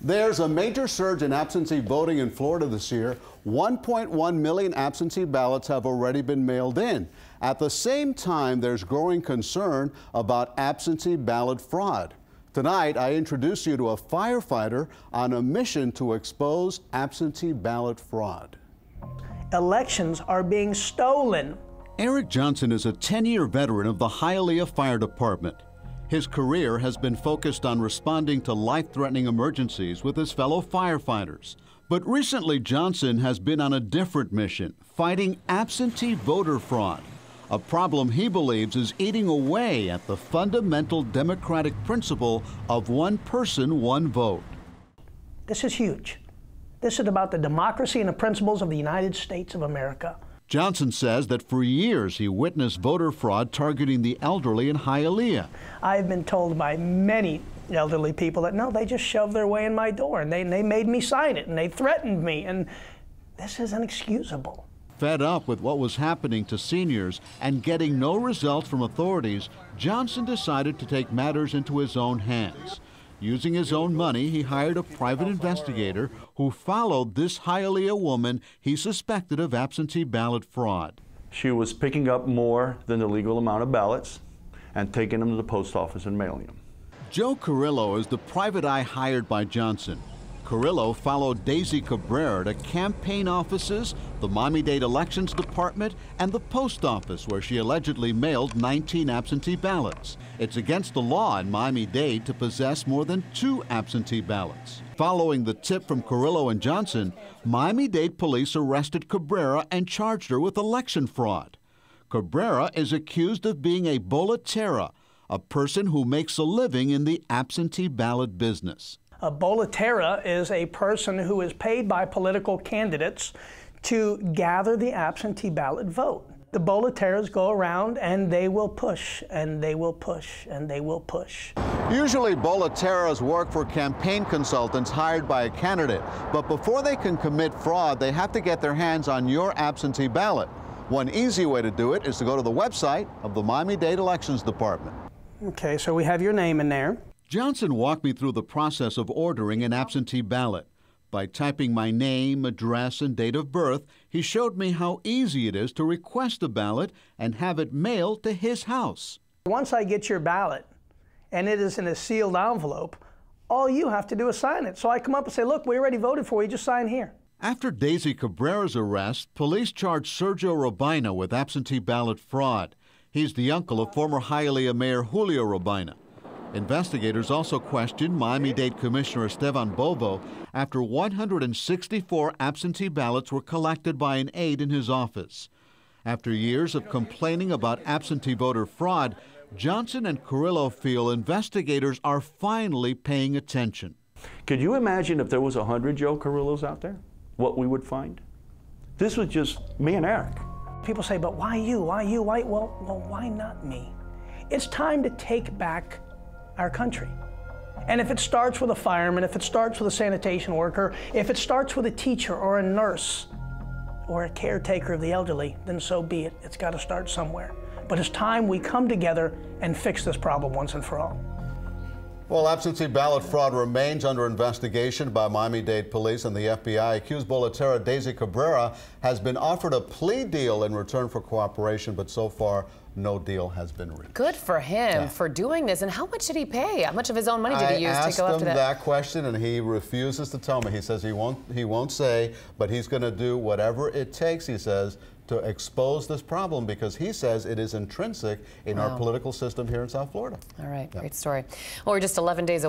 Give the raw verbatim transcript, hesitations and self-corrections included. There's a major surge in absentee voting in Florida this year. one point one million absentee ballots have already been mailed in. At the same time, there's growing concern about absentee ballot fraud. Tonight, I introduce you to a firefighter on a mission to expose absentee ballot fraud. Elections are being stolen. Eric Johnson is a ten-year veteran of the Hialeah Fire Department. His career has been focused on responding to life-threatening emergencies with his fellow firefighters. But recently, Johnson has been on a different mission, fighting absentee voter fraud, a problem he believes is eating away at the fundamental democratic principle of one person, one vote. This is huge. This is about the democracy and the principles of the United States of America. Johnson says that for years he witnessed voter fraud targeting the elderly in Hialeah. I've been told by many elderly people that, no, they just shoved their way in my door, and they, and they made me sign it, and they threatened me, and this is inexcusable. Fed up with what was happening to seniors and getting no results from authorities, Johnson decided to take matters into his own hands. Using his own money, he hired a private investigator who followed this Hialeah woman he suspected of absentee ballot fraud. She was picking up more than the legal amount of ballots and taking them to the post office and mailing them. Joe Carrillo is the private eye hired by Johnson. Carrillo followed Daisy Cabrera to campaign offices, the Miami-Dade Elections Department, and the post office, where she allegedly mailed nineteen absentee ballots. It's against the law in Miami-Dade to possess more than two absentee ballots. Following the tip from Carrillo and Johnson, Miami-Dade police arrested Cabrera and charged her with election fraud. Cabrera is accused of being a boletera, a person who makes a living in the absentee ballot business. A boletera is a person who is paid by political candidates to gather the absentee ballot vote. The boleteras go around and they will push, and they will push, and they will push. Usually boleteras work for campaign consultants hired by a candidate, but before they can commit fraud, they have to get their hands on your absentee ballot. One easy way to do it is to go to the website of the Miami-Dade Elections Department. Okay, so we have your name in there. Johnson walked me through the process of ordering an absentee ballot. By typing my name, address, and date of birth, he showed me how easy it is to request a ballot and have it mailed to his house. Once I get your ballot, and it is in a sealed envelope, all you have to do is sign it. So I come up and say, look, we already voted for you, just sign here. After Daisy Cabrera's arrest, police charged Sergio Robaina with absentee ballot fraud. He's the uncle of former Hialeah Mayor Julio Robaina. Investigators also questioned Miami-Dade Commissioner Esteban Bovo after one hundred sixty-four absentee ballots were collected by an aide in his office. After years of complaining about absentee voter fraud, Johnson and Carrillo feel investigators are finally paying attention. Could you imagine if there was one hundred Joe Carrillos out there, what we would find? This was just me and Eric. People say, but why you, why you, why, well, well why not me? It's time to take back our country. And if it starts with a fireman, if it starts with a sanitation worker, if it starts with a teacher or a nurse or a caretaker of the elderly, then so be it. It's got to start somewhere. But it's time we come together and fix this problem once and for all. Well, absentee ballot fraud remains under investigation by Miami-Dade police and the F B I. Accused boletera Daisy Cabrera has been offered a plea deal in return for cooperation, but so far, no deal has been reached. Good for him yeah. for doing this. And how much did he pay? How much of his own money did he I use to go after that? I asked him that question, and he refuses to tell me. He says he won't, he won't say, but he's going to do whatever it takes, he says, to expose this problem, because he says it is intrinsic in wow. our political system here in South Florida. All right, yeah. great story. Well, we're just eleven days away.